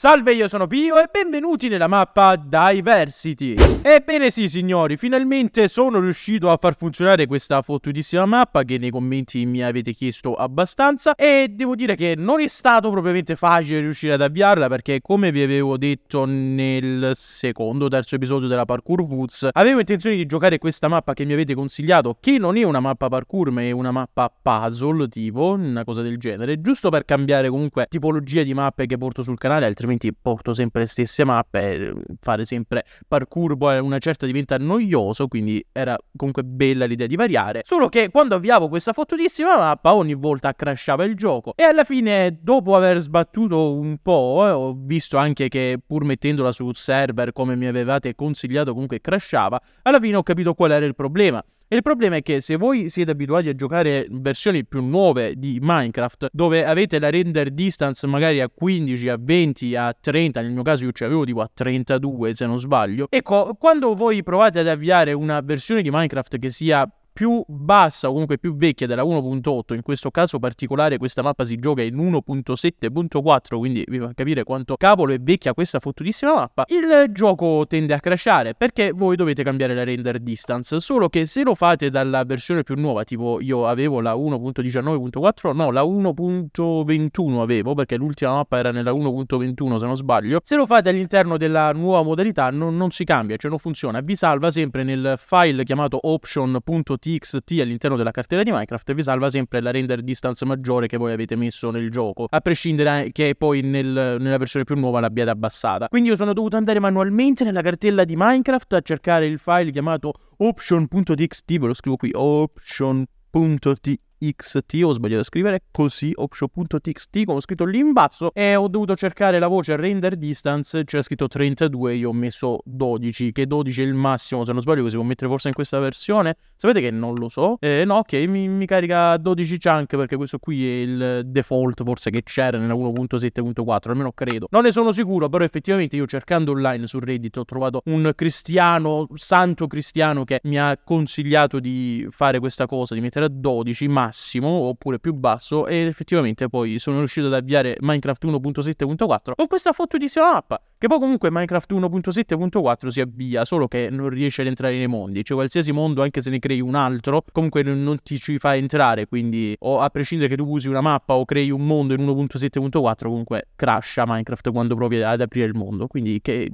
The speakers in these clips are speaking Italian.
Salve, io sono Pio e benvenuti nella mappa Diversity. Ebbene sì signori, finalmente sono riuscito a far funzionare questa fottutissima mappa che nei commenti mi avete chiesto abbastanza, e devo dire che non è stato propriamente facile riuscire ad avviarla, perché come vi avevo detto nel secondo o terzo episodio della Parkour Woods, avevo intenzione di giocare questa mappa che mi avete consigliato, che non è una mappa parkour ma è una mappa puzzle, tipo una cosa del genere, giusto per cambiare comunque tipologia di mappe che porto sul canale, altrimenti porto sempre le stesse mappe, fare sempre parkour poi una certa diventa noioso, quindi era comunque bella l'idea di variare. Solo che quando avviavo questa fottutissima mappa ogni volta crashava il gioco, e alla fine, dopo aver sbattuto un po', ho visto anche che pur mettendola sul server come mi avevate consigliato comunque crashava. Alla fine ho capito qual era il problema. E il problema è che se voi siete abituati a giocare versioni più nuove di Minecraft, dove avete la render distance magari a 15, a 20, a 30, nel mio caso io ce l'avevo tipo a 32 se non sbaglio, ecco, quando voi provate ad avviare una versione di Minecraft che sia più bassa o comunque più vecchia della 1.8, in questo caso particolare questa mappa si gioca in 1.7.4, quindi vi fa capire quanto cavolo è vecchia questa fottutissima mappa, il gioco tende a crashare perché voi dovete cambiare la render distance. Solo che se lo fate dalla versione più nuova, tipo io avevo la 1.19.4, no, la 1.21 avevo, perché l'ultima mappa era nella 1.21 se non sbaglio, se lo fate all'interno della nuova modalità non si cambia, cioè non funziona, vi salva sempre nel file chiamato option.txt all'interno della cartella di Minecraft, vi salva sempre la render distance maggiore che voi avete messo nel gioco, a prescindere che poi nella versione più nuova l'abbiate abbassata. Quindi io sono dovuto andare manualmente nella cartella di Minecraft a cercare il file chiamato option.txt, ve lo scrivo qui, option.txt. XT, ho sbagliato a scrivere così, option.txt, come ho scritto lì in basso, e ho dovuto cercare la voce render distance, c'era scritto 32, io ho messo 12, che 12 è il massimo se non sbaglio che si può mettere forse in questa versione, sapete che non lo so, no, ok, mi carica 12 chunk perché questo qui è il default forse che c'era nella 1.7.4, almeno credo, non ne sono sicuro, però effettivamente io cercando online su Reddit ho trovato un cristiano, santo cristiano, che mi ha consigliato di fare questa cosa, di mettere a 12 ma massimo oppure più basso, e effettivamente poi sono riuscito ad avviare Minecraft 1.7.4 con questa fottutissima mappa, che poi comunque Minecraft 1.7.4 si avvia, solo che non riesce ad entrare nei mondi, cioè qualsiasi mondo anche se ne crei un altro comunque non ti ci fa entrare, quindi o a prescindere che tu usi una mappa o crei un mondo in 1.7.4 comunque crasha Minecraft quando provi ad aprire il mondo, quindi che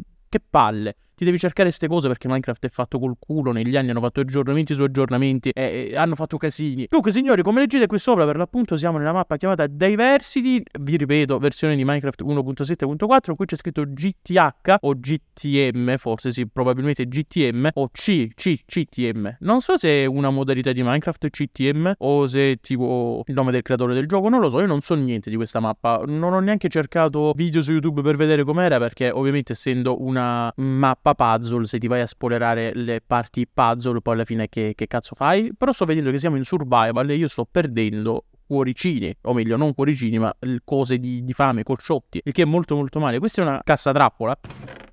palle. Ti devi cercare queste cose perché Minecraft è fatto col culo, negli anni hanno fatto aggiornamenti su aggiornamenti e hanno fatto casini. Comunque signori, come leggete qui sopra, per l'appunto siamo nella mappa chiamata Diversity, vi ripeto, versione di Minecraft 1.7.4, qui c'è scritto GTH o GTM, forse sì, probabilmente GTM o CTM. Non so se è una modalità di Minecraft CTM o se è tipo il nome del creatore del gioco, non lo so, io non so niente di questa mappa, non ho neanche cercato video su YouTube per vedere com'era, perché ovviamente essendo una mappa puzzle, se ti vai a spoilerare le parti puzzle poi alla fine che cazzo fai? Però sto vedendo che siamo in survival e io sto perdendo cuoricini, o meglio non cuoricini ma cose di fame, corciotti, il che è molto molto male. Questa è una cassatrappola,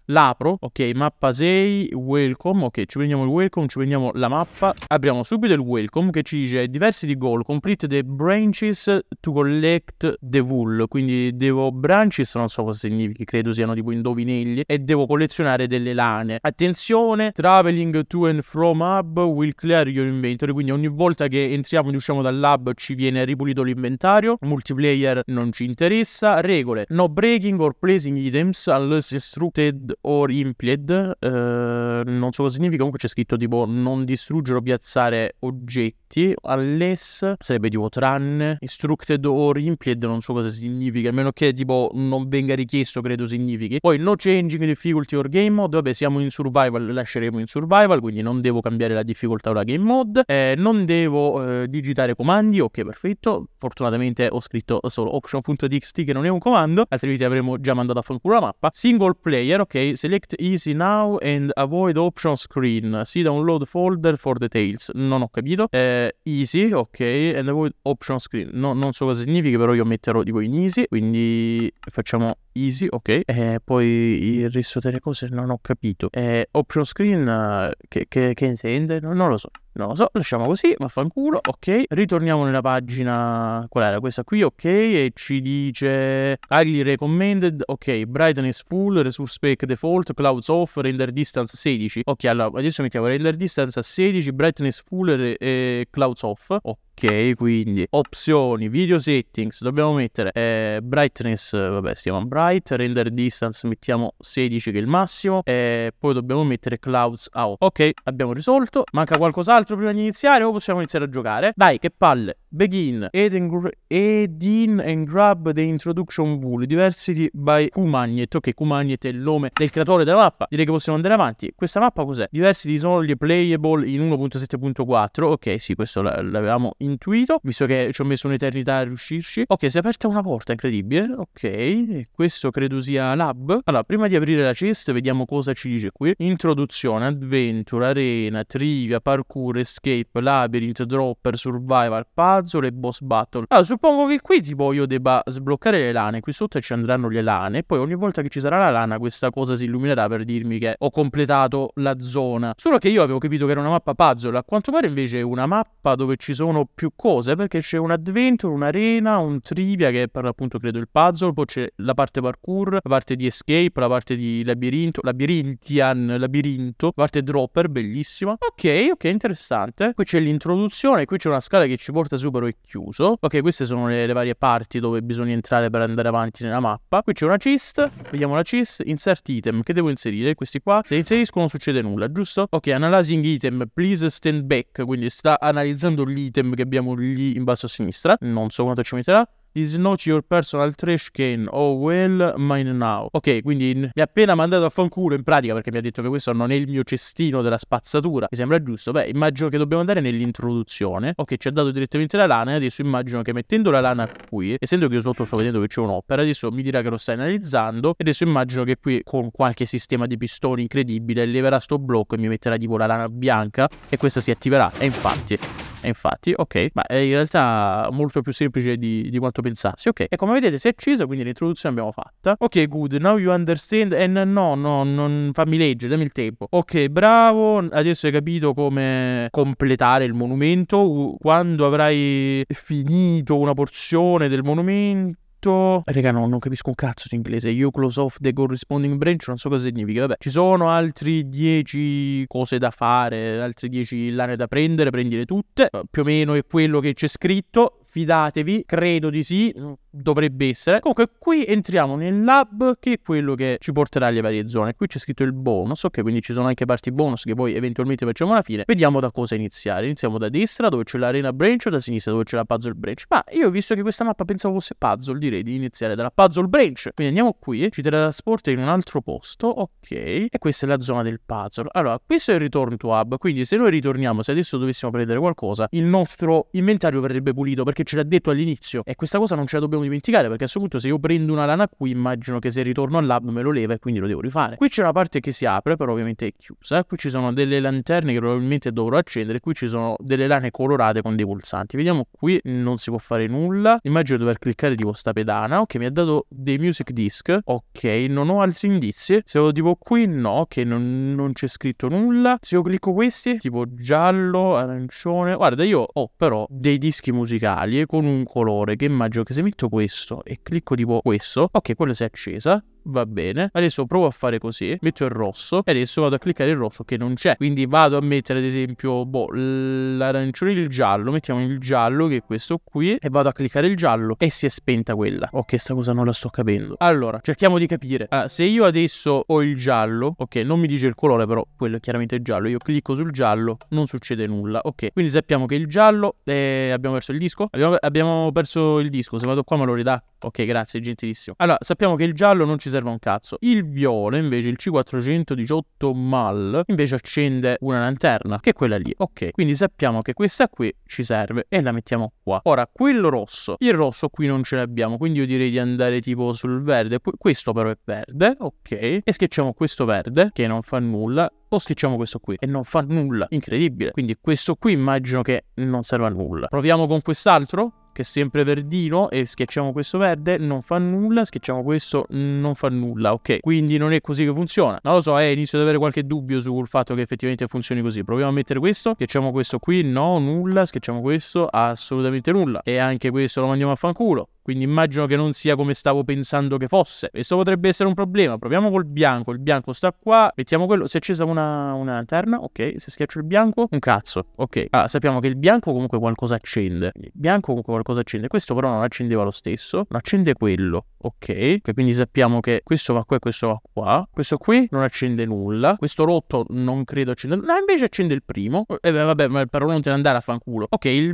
l'apro, ok, mappa 6, welcome, ok, ci prendiamo il welcome, ci prendiamo la mappa, apriamo subito il welcome che ci dice diversity goal, complete the branches to collect the wool, quindi devo branches, non so cosa significhi, credo siano tipo indovinelli, e devo collezionare delle lane. Attenzione, traveling to and from hub will clear your inventory, quindi ogni volta che entriamo e usciamo dall'hub ci viene ripulito l'inventario, multiplayer non ci interessa, regole, no breaking or placing items unless extruded or implied, non so cosa significa, comunque c'è scritto tipo non distruggere o piazzare oggetti, unless sarebbe tipo tranne, instructed or implied non so cosa significa, a meno che tipo non venga richiesto credo significhi. Poi no changing difficulty or game mode, vabbè siamo in survival, lasceremo in survival, quindi non devo cambiare la difficoltà o la game mode, non devo digitare comandi, ok perfetto, fortunatamente ho scritto solo option.txt che non è un comando, altrimenti avremmo già mandato a fanculo la mappa. Single player, ok, select easy now and avoid option screen, see download folder for details, non ho capito, easy, ok, and avoid option screen, no, non so cosa significhi, però io metterò tipo in easy, quindi facciamo easy, ok. E poi il resto delle cose non ho capito. Option screen che intende? Non lo so. Non lo so, lasciamo così, vaffanculo, ok. Ritorniamo nella pagina, qual era questa qui, ok, e ci dice highly recommended, ok, brightness full, resource pack default, clouds off, render distance 16. Ok, allora adesso mettiamo render distance a 16, brightness full e clouds off, ok. Quindi opzioni, video settings, dobbiamo mettere brightness, vabbè, stiamo a bright, render distance mettiamo 16 che è il massimo, e poi dobbiamo mettere clouds out. Ok, abbiamo risolto. Manca qualcos'altro prima di iniziare o possiamo iniziare a giocare? Dai, che palle. Begin Edin and grab the introduction wool Diversity by Qmagnet. Ok, Qmagnet è il nome del creatore della mappa. Direi che possiamo andare avanti. Questa mappa cos'è? Diversity sono gli playable in 1.7.4. ok, sì, questo l'avevamo intuito, visto che ci ho messo un'eternità a riuscirci. Ok, si è aperta una porta incredibile. Ok, e questo credo sia lab. Allora, prima di aprire la chest vediamo cosa ci dice qui. Introduzione, adventure, arena, trivia, parkour, escape, labyrinth, dropper, survival, puzzle e boss battle. Allora, suppongo che qui tipo io debba sbloccare le lane. Qui sotto ci andranno le lane. Poi ogni volta che ci sarà la lana questa cosa si illuminerà per dirmi che ho completato la zona. Solo che io avevo capito che era una mappa puzzle. A quanto pare invece è una mappa dove ci sono più cose, perché c'è un adventure, un'arena, un trivia che è per l'appunto credo il puzzle. Poi c'è la parte parkour, la parte di escape, la parte di labirinto, labirinto, la parte dropper, bellissima. Ok, ok, interessante. Qui c'è l'introduzione, qui c'è una scala che ci porta su, però è chiuso. Ok, queste sono le varie parti dove bisogna entrare per andare avanti nella mappa. Qui c'è una chest, vediamo la chest. Insert item, che devo inserire? Questi qua. Se inserisco non succede nulla, giusto? Ok, analyzing item, please stand back. Quindi sta analizzando l'item che abbiamo lì in basso a sinistra. Non so quanto ci metterà. This is not your personal trash can. Oh well, mine now. Ok, quindi mi ha appena mandato a fanculo in pratica, perché mi ha detto che questo non è il mio cestino della spazzatura. Mi sembra giusto. Beh, immagino che dobbiamo andare nell'introduzione. Ok, ci ha dato direttamente la lana. E adesso immagino che mettendo la lana qui, essendo che io sotto sto vedendo che c'è un'opera, adesso mi dirà che lo sta analizzando. E adesso immagino che qui con qualche sistema di pistoni incredibile leverà sto blocco e mi metterà tipo la lana bianca, e questa si attiverà. E infatti, ok, ma è in realtà molto più semplice di quanto pensassi. Ok, e come vedete si è accesa, quindi l'introduzione l'abbiamo fatta. Ok, good, now you understand. And no, non fammi leggere, dammi il tempo. Ok, bravo, adesso hai capito come completare il monumento. Quando avrai finito una porzione del monumento... Raga, no, non capisco un cazzo di inglese. You close off the corresponding branch. Non so cosa significa. Vabbè, ci sono altri 10 cose da fare, altri 10 lane da prendere. Prendile tutte. Più o meno è quello che c'è scritto. Fidatevi, credo di sì, dovrebbe essere. Comunque qui entriamo nel lab, che è quello che ci porterà alle varie zone. Qui c'è scritto il bonus, ok, quindi ci sono anche parti bonus che poi eventualmente facciamo alla fine. Vediamo da cosa iniziare. Iniziamo da destra dove c'è l'arena branch o da sinistra dove c'è la puzzle branch. Ma io ho visto che questa mappa pensavo fosse puzzle, direi di iniziare dalla puzzle branch. Quindi andiamo qui, ci trasporta in un altro posto, ok, e questa è la zona del puzzle. Allora, questo è il return to hub, quindi se noi ritorniamo, se adesso dovessimo prendere qualcosa, il nostro inventario verrebbe pulito perché ce l'ha detto all'inizio, e questa cosa non ce la dobbiamo dimenticare, perché a questo punto se io prendo una lana qui immagino che se ritorno al lab me lo leva e quindi lo devo rifare. Qui c'è una parte che si apre, però ovviamente è chiusa. Qui ci sono delle lanterne che probabilmente dovrò accendere. Qui ci sono delle lane colorate con dei pulsanti. Vediamo qui, non si può fare nulla. Immagino di dover cliccare tipo sta pedana. Ok, mi ha dato dei music disc. Ok, non ho altri indizi. Se vado tipo qui, no, che non c'è scritto nulla. Se io clicco questi, tipo giallo, arancione. Guarda, io ho però dei dischi musicali con un colore che immagino che se metto questo e clicco tipo questo, ok, quello si è accesa. Va bene, adesso provo a fare così, metto il rosso e adesso vado a cliccare il rosso che non c'è, quindi vado a mettere ad esempio l'arancione e il giallo. Mettiamo il giallo che è questo qui e vado a cliccare il giallo e si è spenta quella. Ok, sta cosa non la sto capendo. Allora, cerchiamo di capire. Allora, se io adesso ho il giallo, ok, non mi dice il colore però quello è chiaramente giallo, io clicco sul giallo, non succede nulla. Ok, quindi sappiamo che il giallo abbiamo perso il disco, abbiamo perso il disco. Se vado qua me lo ridà. Ok, grazie, gentilissimo. Allora, sappiamo che il giallo non ci serve un cazzo. Il viola invece, il C418 mal, invece accende una lanterna, che è quella lì. Ok, quindi sappiamo che questa qui ci serve e la mettiamo qua. Ora, quello rosso, il rosso qui non ce l'abbiamo, quindi io direi di andare tipo sul verde. Questo però è verde, ok. E schiacciamo questo verde, che non fa nulla. O schiacciamo questo qui e non fa nulla. Incredibile. Quindi questo qui immagino che non serva a nulla. Proviamo con quest'altro, che che è sempre verdino, e schiacciamo questo verde, non fa nulla, schiacciamo questo, non fa nulla, ok? Quindi non è così che funziona. Non lo so, inizio ad avere qualche dubbio sul fatto che effettivamente funzioni così. Proviamo a mettere questo, schiacciamo questo qui, no, nulla, schiacciamo questo, assolutamente nulla. E anche questo lo mandiamo a fanculo. Quindi immagino che non sia come stavo pensando che fosse. Questo potrebbe essere un problema. Proviamo col bianco. Il bianco sta qua. Mettiamo quello. Si è accesa una lanterna. Ok. Se schiaccio il bianco, un cazzo. Ok. Ah, sappiamo che il bianco comunque qualcosa accende. Il bianco comunque qualcosa accende. Questo però non accendeva lo stesso. Non accende quello. Ok. Quindi sappiamo che questo va qua e questo va qua. Questo qui non accende nulla. Questo rotto non credo accenda nulla. No, invece accende il primo. Beh, vabbè, ma però non te ne andare a fanculo. Ok, il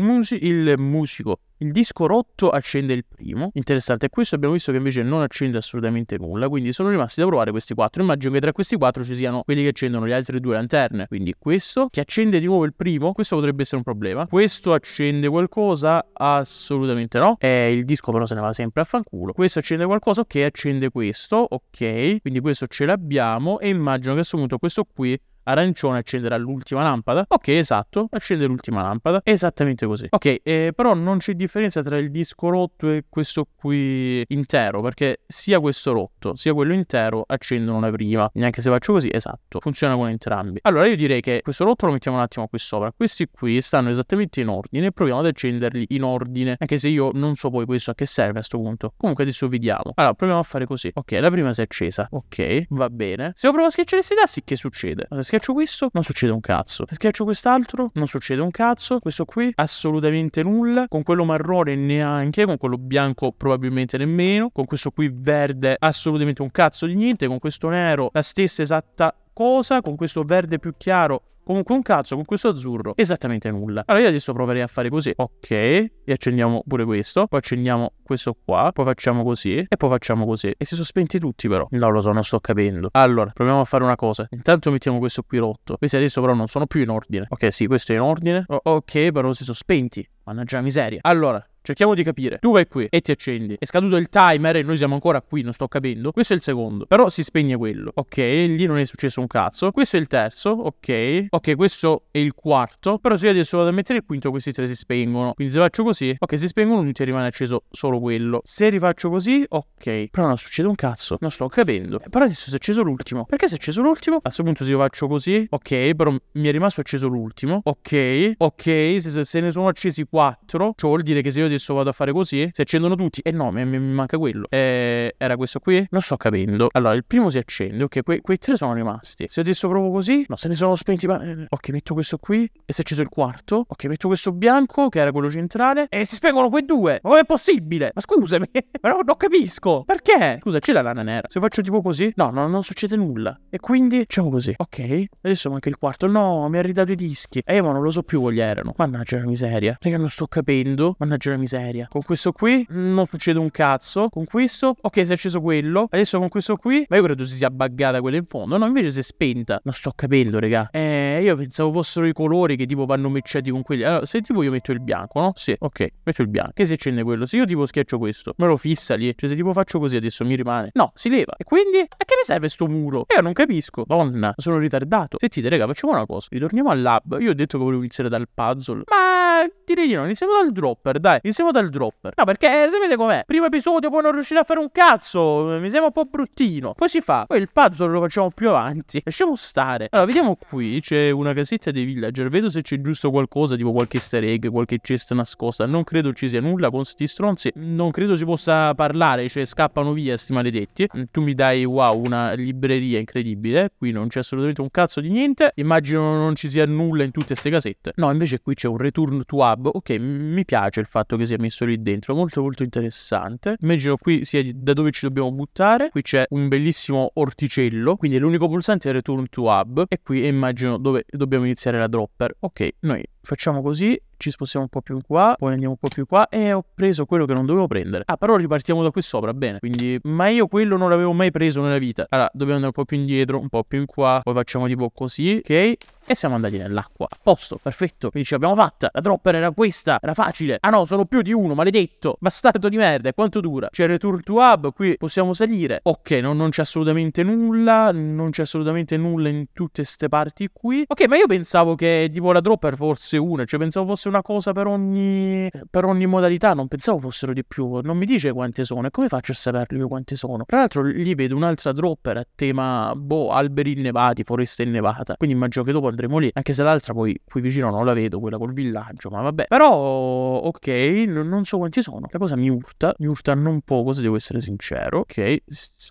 musico. Il disco rotto accende il primo. Interessante. Questo abbiamo visto che invece non accende assolutamente nulla. Quindi sono rimasti da provare questi quattro. Immagino che tra questi quattro ci siano quelli che accendono le altre due lanterne. Quindi questo che accende di nuovo il primo. Questo potrebbe essere un problema. Questo accende qualcosa? Assolutamente no. Il disco però se ne va sempre a fanculo. Questo accende qualcosa? Ok, accende questo. Ok, quindi questo ce l'abbiamo. E immagino che a questo punto questo qui arancione accenderà l'ultima lampada. Ok, esatto, accende l'ultima lampada. Esattamente così. Ok, però non c'è differenza tra il disco rotto e questo qui intero, perché sia questo rotto sia quello intero accendono la prima. Neanche se faccio così, esatto, funziona con entrambi. Allora io direi che questo rotto lo mettiamo un attimo qui sopra. Questi qui stanno esattamente in ordine. Proviamo ad accenderli in ordine, anche se io non so poi questo a che serve a sto punto. Comunque adesso vediamo. Allora proviamo a fare così. Ok, la prima si è accesa. Ok, va bene. Se lo provo a schiacciare questi tasti, che succede? Allora, se schiaccio questo non succede un cazzo. Se schiaccio quest'altro non succede un cazzo. Questo qui assolutamente nulla. Con quello marrone neanche. Con quello bianco probabilmente nemmeno. Con questo qui verde assolutamente un cazzo di niente. Con questo nero la stessa esatta cosa. Con questo verde più chiaro comunque un cazzo. Con questo azzurro esattamente nulla. Allora io adesso proverei a fare così. Ok, e accendiamo pure questo. Poi accendiamo questo qua. Poi facciamo così. E poi facciamo così. E si sono spenti tutti però. No, lo so, non sto capendo. Allora proviamo a fare una cosa. Intanto mettiamo questo qui rotto. Questi adesso però non sono più in ordine. Ok, sì, questo è in ordine. Ok, però si sono spenti. Mannaggia la miseria. Allora cerchiamo di capire. Tu vai qui e ti accendi. È scaduto il timer e noi siamo ancora qui. Non sto capendo. Questo è il secondo. Però si spegne quello. Ok, lì non è successo un cazzo. Questo è il terzo. Ok. Ok, questo è il quarto. Però se io adesso vado a mettere il quinto, questi tre si spengono. Quindi se faccio così, ok, si spengono tutti e rimane acceso solo quello. Se rifaccio così, ok. Però non succede un cazzo. Non sto capendo. Però adesso si è acceso l'ultimo. Perché si è acceso l'ultimo? A questo punto se io faccio così, ok, però mi è rimasto acceso l'ultimo. Ok. Ok, se ne sono accesi 4. Ciò vuol dire che se io adesso vado a fare così, si accendono tutti. E no, mi manca quello. Era questo qui? Non sto capendo. Allora, il primo si accende. Ok, quei tre sono rimasti. Se adesso provo così, no, se ne sono spenti. Ok, metto questo qui. E si è acceso il quarto. Ok, metto questo bianco, che era quello centrale. E si spengono quei due. Ma com'è possibile? Ma scusami, però non capisco. Perché? Scusa, c'è la lana nera. Se faccio tipo così, no, non succede nulla. E quindi facciamo così. Ok, adesso manca il quarto. No, mi ha ridato i dischi. Ma non lo so più quali erano. Mannaggia la miseria. Raga, non sto capendo. Mannaggia la miseria. Con questo qui non succede un cazzo. Con questo, ok, si è acceso quello. Adesso con questo qui, ma io credo si sia buggata quella in fondo. No, invece si è spenta. Non sto capendo, raga. Io pensavo fossero i colori che tipo vanno matchati con quelli. Allora, se tipo io metto il bianco, no? Sì, ok, metto il bianco. Che si accende quello? Se io tipo schiaccio questo, me lo fissa lì. Cioè se tipo faccio così adesso mi rimane. No, si leva. E quindi, a che mi serve sto muro? Io non capisco. Donna, sono ritardato. Sentite, raga, facciamo una cosa. Ritorniamo al lab. Io ho detto che volevo iniziare dal puzzle. Ma direi di no, iniziamo dal dropper, dai. Iniziamo dal dropper. No, perché sapete com'è? Primo episodio, poi non riuscire a fare un cazzo. Mi sembra un po' bruttino. Poi si fa. Poi il puzzle lo facciamo più avanti. Lasciamo stare. Allora, vediamo qui. C'è una casetta dei villager. Vedo se c'è giusto qualcosa. Tipo qualche easter egg, qualche cesta nascosta. Non credo ci sia nulla con sti stronzi. Non credo si possa parlare. Cioè, scappano via sti maledetti. Tu mi dai, wow, una libreria incredibile. Qui non c'è assolutamente un cazzo di niente. Immagino non ci sia nulla in tutte ste casette. No, invece qui c'è un return to hub. Ok, mi piace il fatto che si è messo lì dentro, molto molto interessante. Immagino qui sia da dove ci dobbiamo buttare. Qui c'è un bellissimo orticello, quindi l'unico pulsante è return to hub, e qui immagino dove dobbiamo iniziare la dropper. Ok, noi facciamo così, ci spostiamo un po' più in qua, poi andiamo un po' più qua, e ho preso quello che non dovevo prendere. Ah, però ripartiamo da qui sopra, bene. Quindi, ma io quello non l'avevo mai preso nella vita. Allora, dobbiamo andare un po' più indietro, un po' più in qua, poi facciamo tipo così, ok? E siamo andati nell'acqua. A posto, perfetto. Quindi ce l'abbiamo fatta. La dropper era questa. Era facile. Ah no, sono più di uno, maledetto. Bastardo di merda. Quanto dura? C'è il return to hub. Qui possiamo salire. Ok, non c'è assolutamente nulla. Non c'è assolutamente nulla in tutte ste parti qui. Ok, ma io pensavo che tipo la dropper forse fosse una, cioè pensavo fosse una cosa per ogni modalità, non pensavo fossero di più. Non mi dice quante sono, e come faccio a saperli quante sono? Tra l'altro lì vedo un'altra dropper a tema, boh, alberi innevati, foresta innevata, quindi immagino che dopo andremo lì, anche se l'altra poi qui vicino non la vedo, quella col villaggio, ma vabbè. Però ok, non so quanti sono, la cosa mi urta non poco, se devo essere sincero. Ok,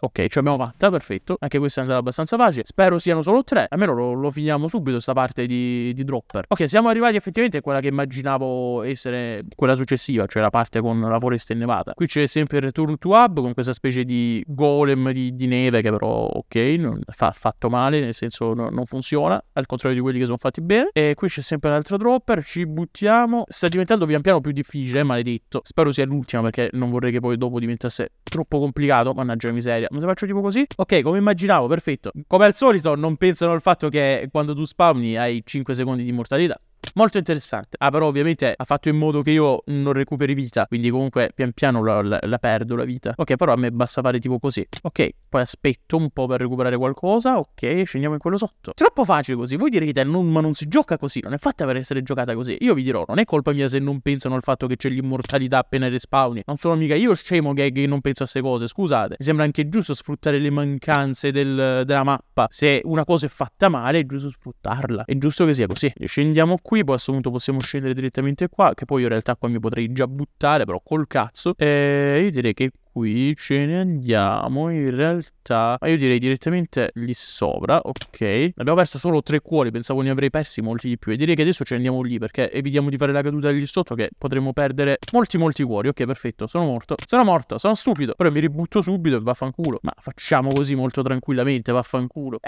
ok, ce l'abbiamo fatta, perfetto, anche questa è andata abbastanza facile, spero siano solo tre, almeno lo finiamo subito sta parte di dropper. Ok, siamo arrivati effettivamente a quella che immaginavo essere quella successiva, cioè la parte con la foresta innevata. Qui c'è sempre il return to hub con questa specie di golem di neve che però ok, non fa fatto male, nel senso non funziona, al contrario di quelli che sono fatti bene. E qui c'è sempre l'altra dropper, ci buttiamo, sta diventando pian piano più difficile, maledetto, spero sia l'ultima perché non vorrei che poi dopo diventasse troppo complicato, mannaggia miseria. Ma se faccio tipo così, ok, come immaginavo, perfetto, come al solito non pensano al fatto che quando tu spawni hai 5 secondi di mortalità. Molto interessante. Ah, però ovviamente ha fatto in modo che io non recuperi vita, quindi comunque pian piano la perdo la vita. Ok, però a me basta fare tipo così. Ok, poi aspetto un po' per recuperare qualcosa. Ok, scendiamo in quello sotto. Troppo facile così. Voi direte ma non si gioca così, non è fatta per essere giocata così. Io vi dirò, non è colpa mia se non pensano al fatto che c'è l'immortalità appena respawni. Non sono mica io scemo che non penso a queste cose, scusate. Mi sembra anche giusto sfruttare le mancanze della mappa. Se una cosa è fatta male è giusto sfruttarla, è giusto che sia così. Scendiamo qui, poi a questo punto possiamo scendere direttamente qua, che poi in realtà qua mi potrei già buttare, però col cazzo. E io direi che qui ce ne andiamo in realtà, ma io direi direttamente lì sopra. Ok, abbiamo perso solo 3 cuori, pensavo ne avrei persi molti di più, e direi che adesso ce ne andiamo lì perché evitiamo di fare la caduta lì sotto che potremmo perdere molti cuori. Ok, perfetto, sono morto, sono stupido, però mi ributto subito e vaffanculo. Ma facciamo così molto tranquillamente, vaffanculo.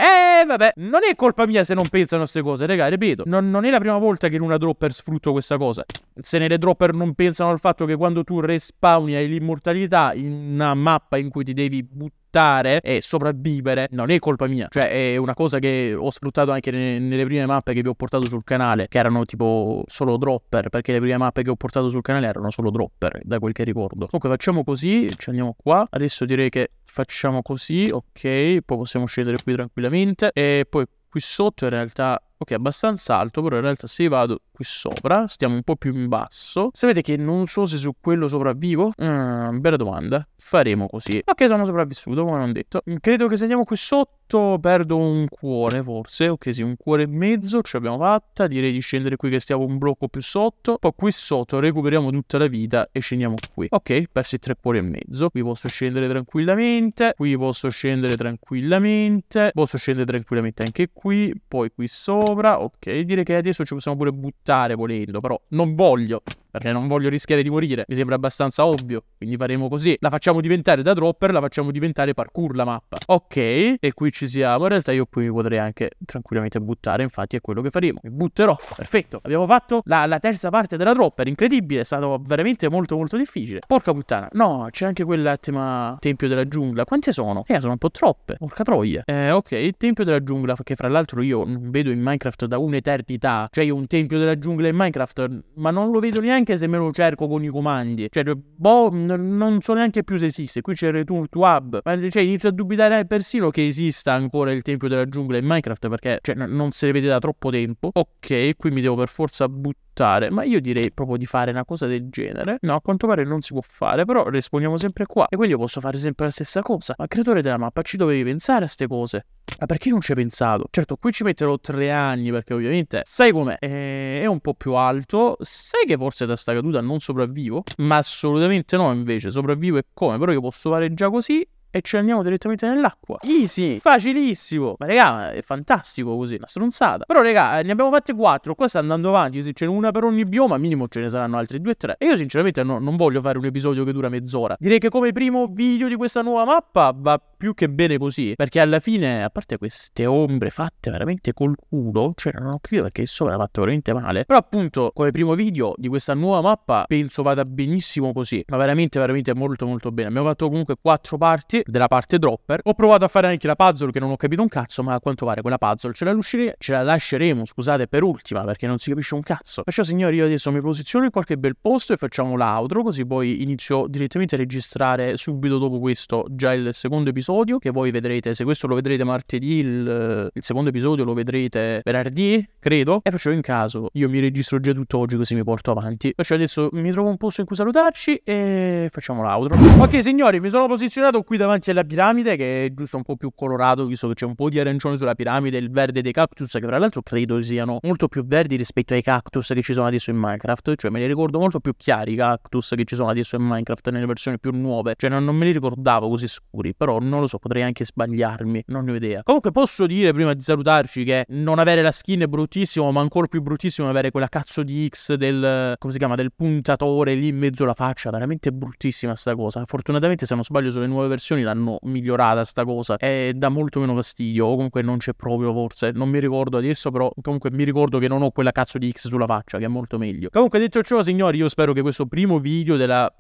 Vabbè, non è colpa mia se non pensano a queste cose, raga, ripeto, non è la prima volta che in una dropper sfrutto questa cosa. Se nelle dropper non pensano al fatto che quando tu respawni hai l'immortalità in una mappa in cui ti devi buttare e sopravvivere, non è colpa mia, cioè è una cosa che ho sfruttato anche nelle prime mappe che vi ho portato sul canale, che erano tipo solo dropper, perché le prime mappe che ho portato sul canale erano solo dropper, da quel che ricordo. Comunque facciamo così, ci andiamo qua, adesso direi che facciamo così, ok, poi possiamo scendere qui tranquillamente, e poi qui sotto in realtà, ok, abbastanza alto, però in realtà se vado qui sopra, stiamo un po' più in basso. Sapete che non so se su quello sopravvivo? Bella domanda. Faremo così. Ok, sono sopravvissuto, come non detto. Credo che se andiamo qui sotto perdo un cuore, forse. Ok, sì, un cuore e mezzo, ce l'abbiamo fatta. Direi di scendere qui che stiamo un blocco più sotto. Poi qui sotto recuperiamo tutta la vita e scendiamo qui. Ok, persi 3 cuori e mezzo. Qui posso scendere tranquillamente. Qui posso scendere tranquillamente. Posso scendere tranquillamente anche qui. Poi qui sopra. Ok, direi che adesso ci possiamo pure buttare volendo, però non voglio, perché non voglio rischiare di morire, mi sembra abbastanza ovvio, quindi faremo così. La facciamo diventare da dropper, la facciamo diventare parkour la mappa. Ok, e qui ci siamo. In realtà io qui mi potrei anche tranquillamente buttare, infatti è quello che faremo, mi butterò. Perfetto, abbiamo fatto la terza parte della dropper, incredibile, è stato veramente molto difficile. Porca puttana, no, c'è anche quella tema tempio della giungla, quante sono? Sono un po' troppe, porca troia. Ok, il tempio della giungla, che fra l'altro io non vedo in Minecraft da un'eternità, cioè io un tempio della giungla in Minecraft, ma non lo vedo neanche, anche se me lo cerco con i comandi, cioè boh, non so neanche più se esiste. Qui c'è il return to hub, ma cioè inizio a dubitare persino che esista ancora il tempio della giungla in Minecraft, perché cioè non se ne vede da troppo tempo. Ok, qui mi devo per forza buttare, ma io direi proprio di fare una cosa del genere. No, a quanto pare non si può fare, però responiamo sempre qua, e quindi io posso fare sempre la stessa cosa. Ma creatore della mappa, ci dovevi pensare a ste cose, ma perché non ci hai pensato? Certo, qui ci metterò 3 anni, perché ovviamente sai com'è, è un po' più alto. Sai che forse da sta caduta non sopravvivo? Ma assolutamente no, invece sopravvivo. E come? Però io posso fare già così e ci andiamo direttamente nell'acqua. Easy, facilissimo. Ma raga, è fantastico così, una stronzata. Però raga, ne abbiamo fatte 4. Qua sta andando avanti, se c'è una per ogni bioma minimo ce ne saranno altri 2 o 3. E io sinceramente non voglio fare un episodio che dura mezz'ora. Direi che come primo video di questa nuova mappa va più che bene così, perché alla fine, a parte queste ombre fatte veramente col culo, cioè non ho capito perché sopra l'ha fatto veramente male, però appunto come primo video di questa nuova mappa penso vada benissimo così, ma veramente molto bene. Abbiamo fatto comunque 4 parti. della parte dropper. Ho provato a fare anche la puzzle che non ho capito un cazzo, ma a quanto pare quella puzzle ce la lasceremo, scusate, per ultima, perché non si capisce un cazzo. Perciò signori, io adesso mi posiziono in qualche bel posto e facciamo l'outro, così poi inizio direttamente a registrare subito dopo questo già il secondo episodio, che voi vedrete, se questo lo vedrete martedì, il secondo episodio lo vedrete venerdì, credo. E perciò in caso io mi registro già tutto oggi, così mi porto avanti. Perciò adesso mi trovo un posto in cui salutarci e facciamo l'outro. Ok signori, mi sono posizionato qui davanti alla piramide, che è giusto un po' più colorato, visto che c'è un po' di arancione sulla piramide, il verde dei cactus, che tra l'altro credo siano molto più verdi rispetto ai cactus che ci sono adesso in Minecraft. Cioè me li ricordo molto più chiari i cactus che ci sono adesso in Minecraft nelle versioni più nuove. Cioè non me li ricordavo così scuri, però non lo so, potrei anche sbagliarmi, non ne ho idea. Comunque posso dire, prima di salutarci, che non avere la skin è bruttissimo, ma ancora più bruttissimo avere quella cazzo di X del, come si chiama, del puntatore lì in mezzo alla faccia. Veramente bruttissima sta cosa. Fortunatamente, se non sbaglio, sulle nuove versioni l'hanno migliorata sta cosa e dà molto meno fastidio, o comunque non c'è proprio, forse, non mi ricordo adesso, però comunque mi ricordo che non ho quella cazzo di X sulla faccia, che è molto meglio. Comunque detto ciò signori, io spero che questo primo video della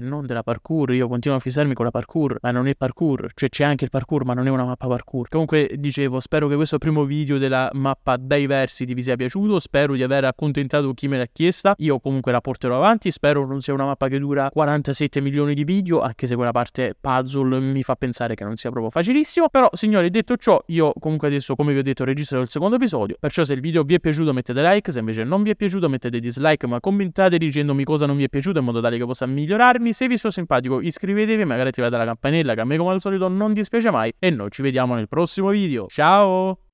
non della parkour, io continuo a fissarmi con la parkour, ma non è parkour, cioè c'è anche il parkour ma non è una mappa parkour. Comunque dicevo, spero che questo primo video della mappa Diversity vi sia piaciuto, spero di aver accontentato chi me l'ha chiesta, io comunque la porterò avanti, spero non sia una mappa che dura 47 milioni di video, anche se quella parte puzzle mi fa pensare che non sia proprio facilissimo. Però signori, detto ciò, io comunque adesso, come vi ho detto, registrerò il secondo episodio, perciò se il video vi è piaciuto mettete like, se invece non vi è piaciuto mettete dislike, ma commentate dicendomi cosa non vi è piaciuto in modo tale che possa migliorarmi. Se vi sono simpatico iscrivetevi, magari attivate la campanella, che a me come al solito non dispiace mai, e noi ci vediamo nel prossimo video. Ciao!